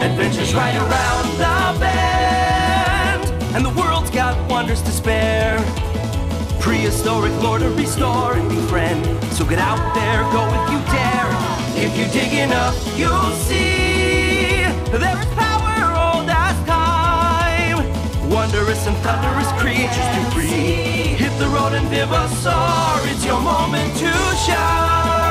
Adventures right around the bend, and the world's got wonders to spare. Prehistoric lore to restore and befriend. So get out there, go if you dare. If you're digging up, you'll see there's power old as time. Wondrous and thunderous creatures to free. Hit the road and Vivosaur, it's your moment to shine.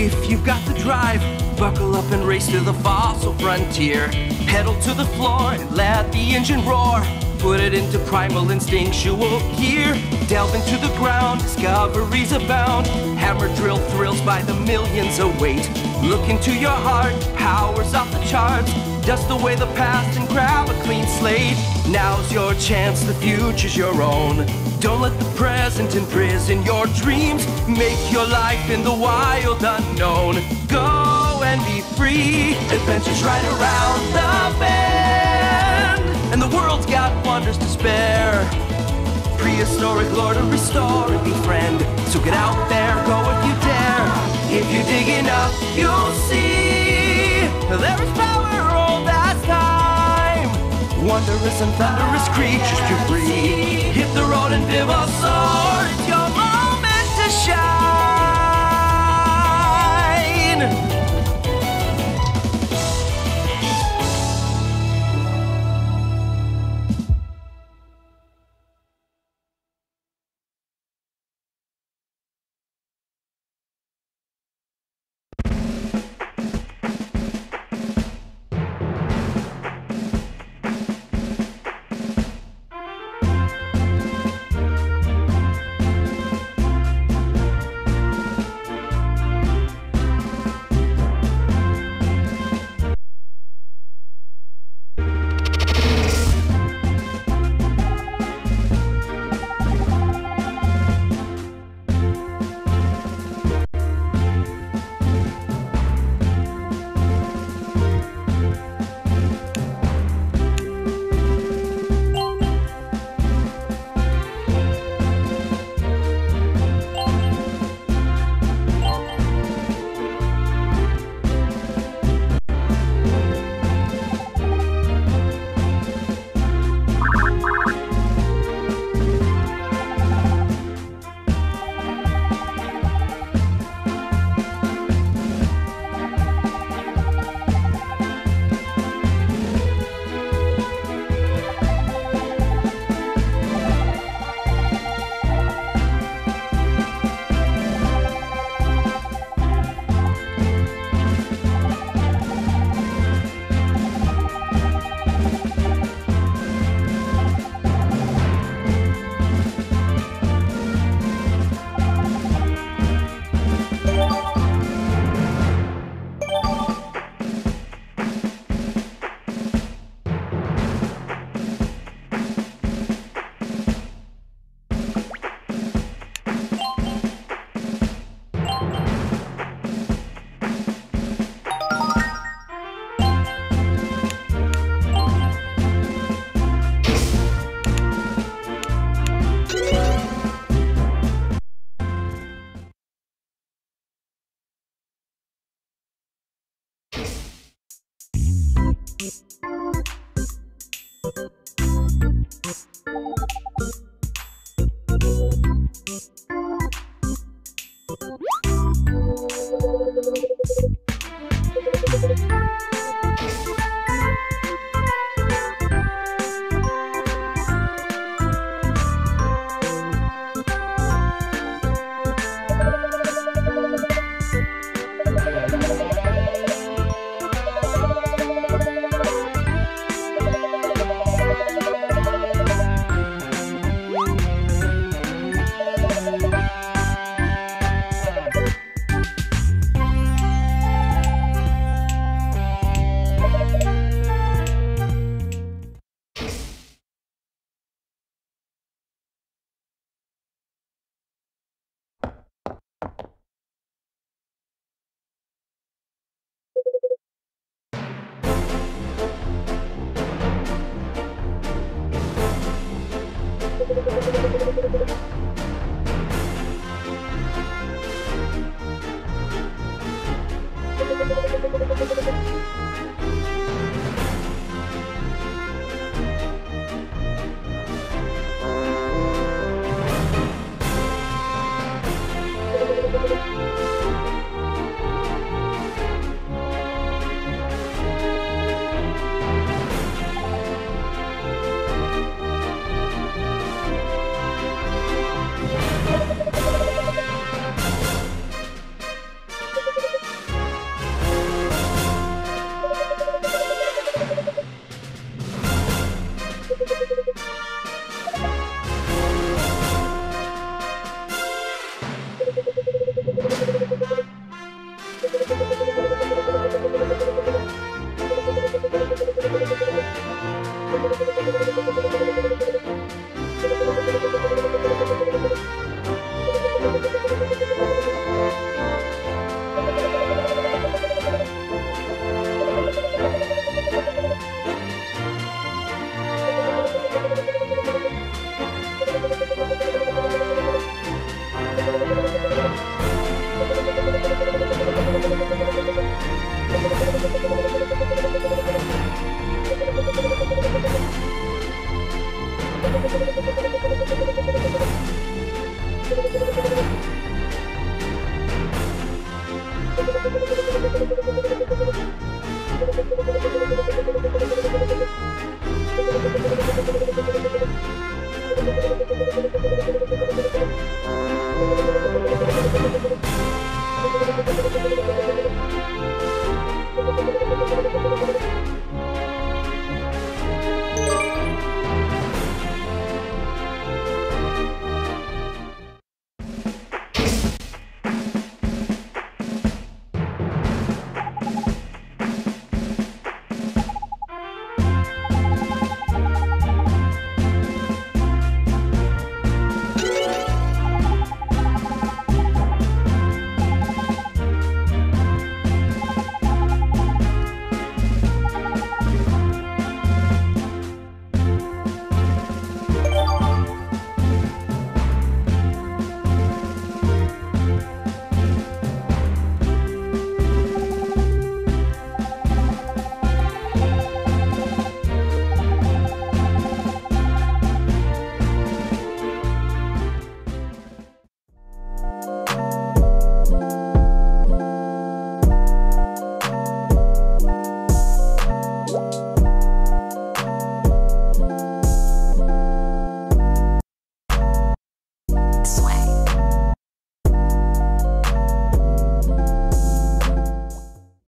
If you've got the drive, buckle up and race to the fossil frontier. Pedal to the floor and let the engine roar. Put it into primal instinctual gear. Delve into the ground, discoveries abound. Hammer drill thrills by the millions await. Look into your heart, powers off the charts. Dust away the past and grab a clean slate. Now's your chance, the future's your own. Don't let the present imprison your dreams. Make your life in the wild unknown. Go and be free. Adventures right around the bend, and the world's got wonders to spare. Prehistoric lore to restore and befriend. So get out there, go if you dare. If you're digging up, you'll see there is power old as time. Wondrous and thunderous creatures to free. Hit the road and Vivosaur, it's your moment to shine.